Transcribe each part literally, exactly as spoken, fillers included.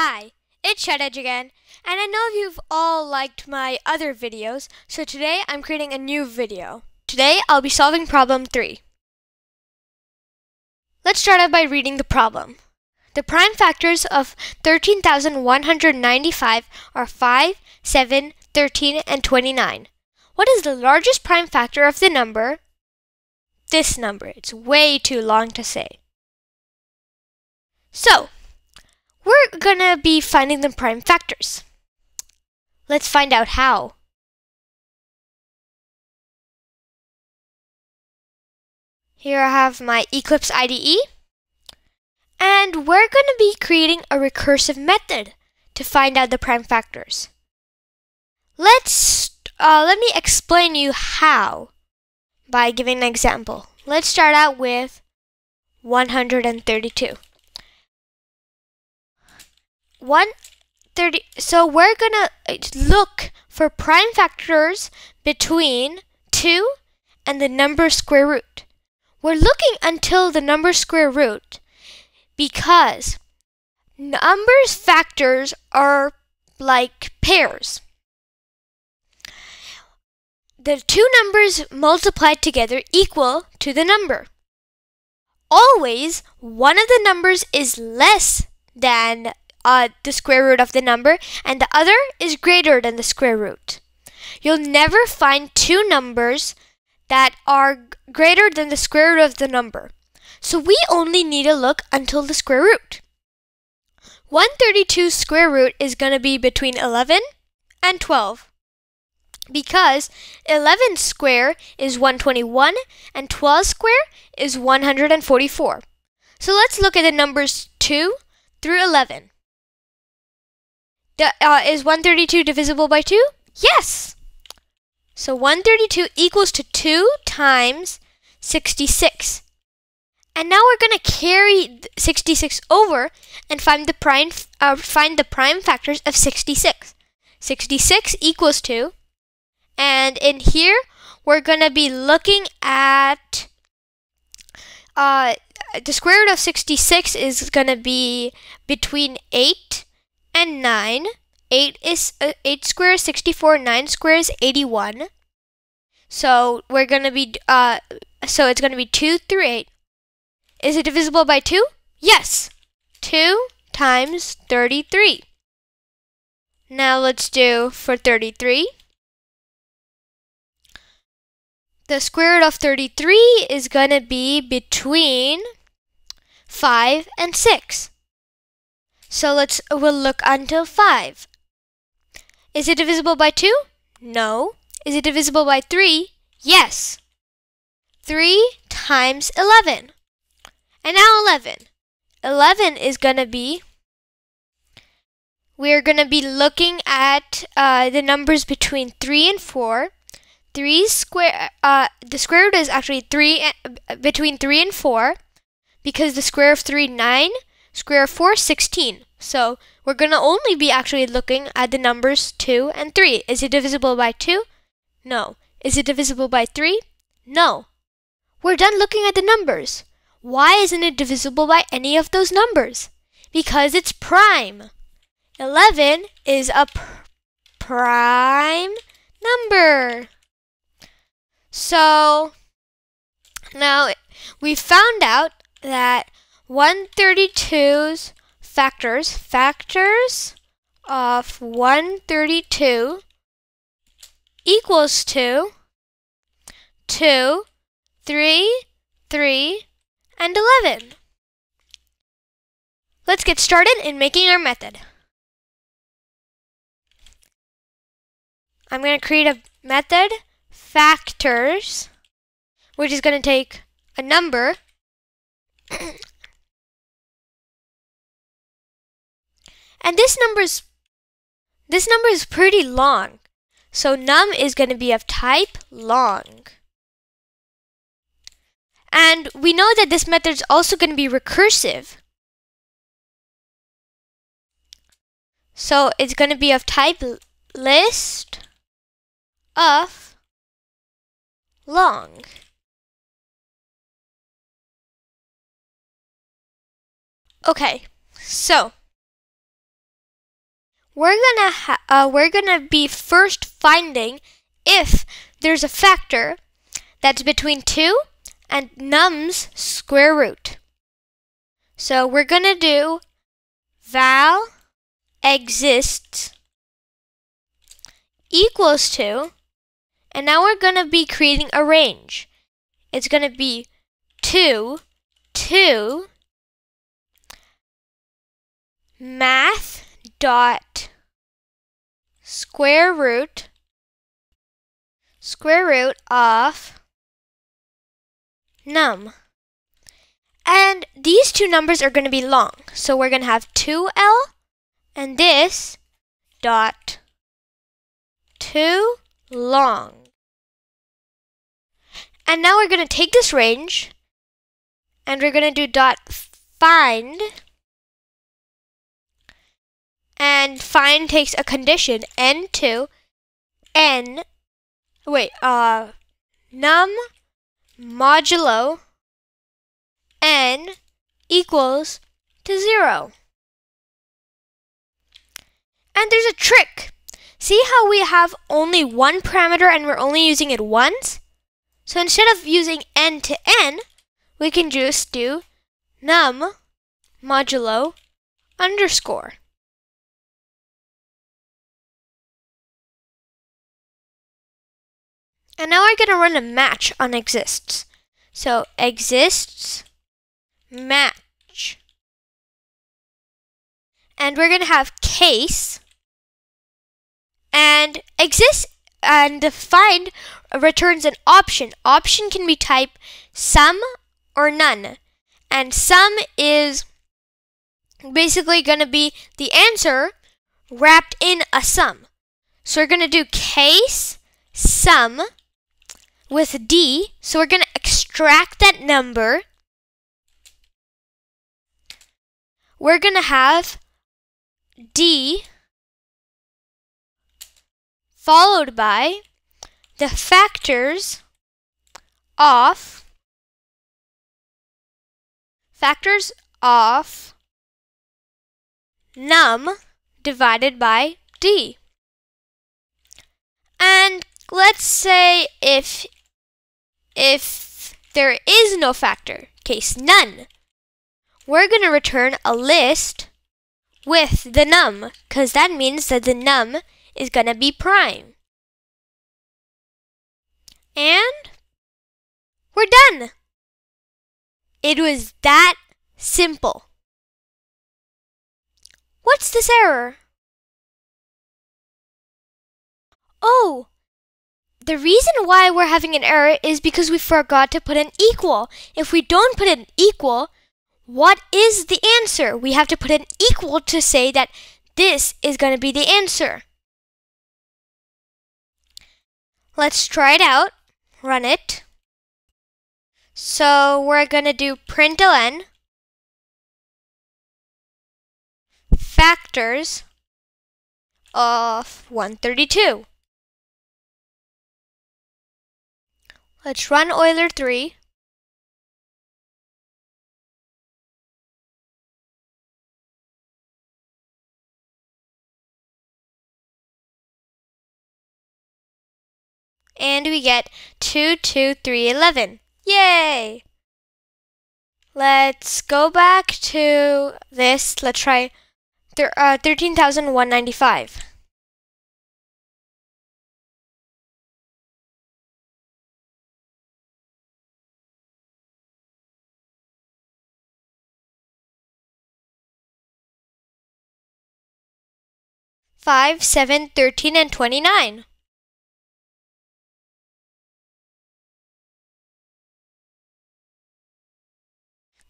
Hi, it's ShedEdge again, and I know you've all liked my other videos, so today I'm creating a new video. Today I'll be solving problem three. Let's start out by reading the problem. The prime factors of thirteen thousand one hundred ninety-five are five, seven, thirteen, and twenty-nine. What is the largest prime factor of the number? This number. It's way too long to say. So, we're gonna be finding the prime factors. Let's find out how. Here I have my Eclipse I D E, and we're gonna be creating a recursive method to find out the prime factors. Let's uh, let me explain you how by giving an example. Let's start out with one hundred thirty-two. one hundred thirty, so we're gonna look for prime factors between two and the number square root. We're looking until the number square root because numbers factors are like pairs. The two numbers multiplied together equal to the number. Always one of the numbers is less than Uh, the square root of the number, and the other is greater than the square root. You'll never find two numbers that are greater than the square root of the number. So we only need to look until the square root. one hundred thirty-two's square root is going to be between eleven and twelve because eleven square is one hundred twenty-one and twelve square is one hundred forty-four. So let's look at the numbers two through eleven. Uh, is one hundred thirty-two divisible by two? Yes! So one hundred thirty-two equals to two times sixty-six. And now we're going to carry sixty-six over and find the prime uh, find the prime factors of sixty-six. sixty-six equals two. And in here, we're going to be looking at uh, the square root of sixty-six is going to be between eight and nine. eight is uh, eight square is sixty-four, nine square is eighty-one. So we're going to be uh so it's going to be two through eight. Is it divisible by two? Yes. two times thirty-three. Now let's do for thirty-three. The square root of thirty-three is going to be between five and six. So let's, we'll look until five. Is it divisible by two? No. Is it divisible by three? Yes. three times eleven. And now eleven. eleven is going to be, we're going to be looking at uh, the numbers between three and four. three square, uh, the square root is actually three, between three and four, because the square of three, nine. Square of four, sixteen. So we're going to only be actually looking at the numbers two and three. Is it divisible by two? No. Is it divisible by three? No. We're done looking at the numbers. Why isn't it divisible by any of those numbers? Because it's prime. eleven is a pr- prime number. So now we found out that one hundred thirty-two's factors, factors of one hundred thirty-two equals to two, three, three, and eleven. Let's get started in making our method. I'm going to create a method, factors, which is going to take a number and this number's this number is pretty long, so num is going to be of type long. And we know that this method's also going to be recursive, so it's going to be of type list of long. Okay, so we're gonna ha uh, we're gonna be first finding if there's a factor that's between two and num's square root. So we're gonna do val exists equals to, and now we're gonna be creating a range. It's gonna be two, two, math dot square root square root of num. And these two numbers are going to be long, so we're going to have two L and this dot two long. And now we're going to take this range and we're going to do dot find, and find takes a condition n to n wait uh num modulo n equals to zero. And there's a trick. See how we have only one parameter and we're only using it once? So instead of using n to n, we can just do num modulo underscore. And now we're going to run a match on exists. So exists match. And we're going to have case. And exists and the find returns an option. Option can be type sum or none. And sum is basically going to be the answer wrapped in a sum. So we're going to do case sum with D, so we're going to extract that number. We're going to have D followed by the factors of factors of num divided by D. And let's say if If there is no factor, case none, we're going to return a list with the num, because that means that the num is going to be prime. And we're done. It was that simple. What's this error? Oh! The reason why we're having an error is because we forgot to put an equal. If we don't put an equal, what is the answer? We have to put an equal to say that this is going to be the answer. Let's try it out. Run it. So we're going to do println factors of one thirty-two. Let's run Euler three. And we get two, two, three, eleven. Yay! Let's go back to this. Let's try th uh, thirteen thousand one hundred ninety-five. five, seven, thirteen, and twenty-nine.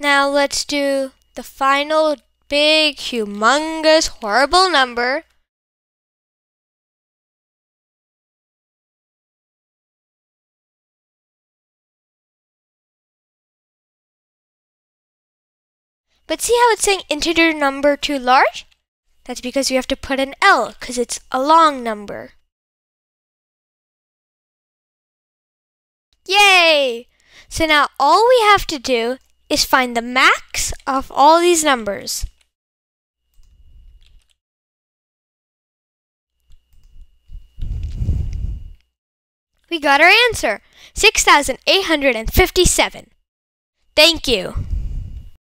Now let's do the final big, humongous, horrible number. But see how it's saying integer number too large? That's because we have to put an L, because it's a long number. Yay! So now all we have to do is find the max of all these numbers. We got our answer, six thousand eight hundred fifty-seven. Thank you.